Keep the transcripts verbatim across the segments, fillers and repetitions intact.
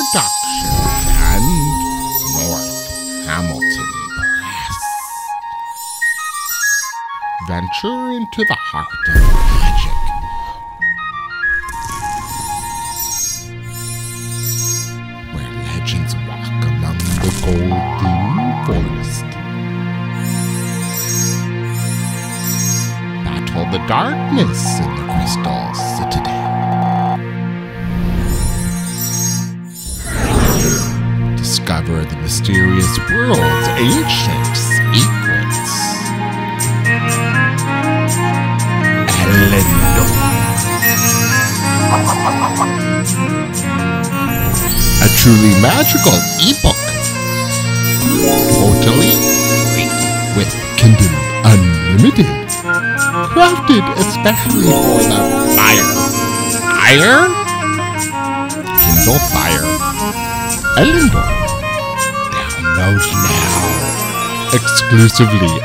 Productions and North Hamilton Blast venture into the heart of magic. Where legends walk among the golden forest. Battle the darkness in the Crystal Citadel. Discover the mysterious world's ancient secrets. Elyndor. A truly magical ebook. Totally free with Kindle Unlimited. Crafted especially for the fire. Fire? Kindle Fire. Elyndor. Out now, exclusively at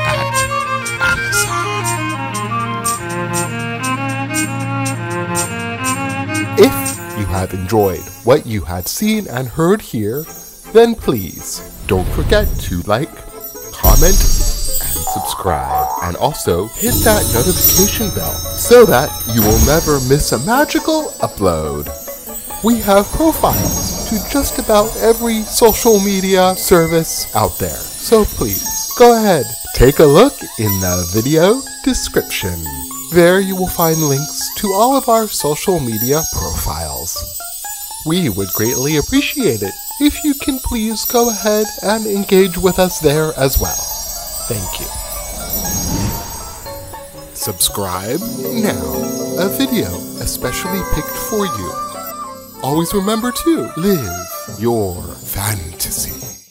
Amazon. If you have enjoyed what you have seen and heard here, then please don't forget to like, comment, and subscribe, and also hit that notification bell so that you will never miss a magical upload. We have profiles to just about every social media service out there, so please go ahead, take a look in the video description. There you will find links to all of our social media profiles. We would greatly appreciate it if you can please go ahead and engage with us there as well. Thank you. Subscribe now, a video especially picked for you. Always remember to live your fantasy.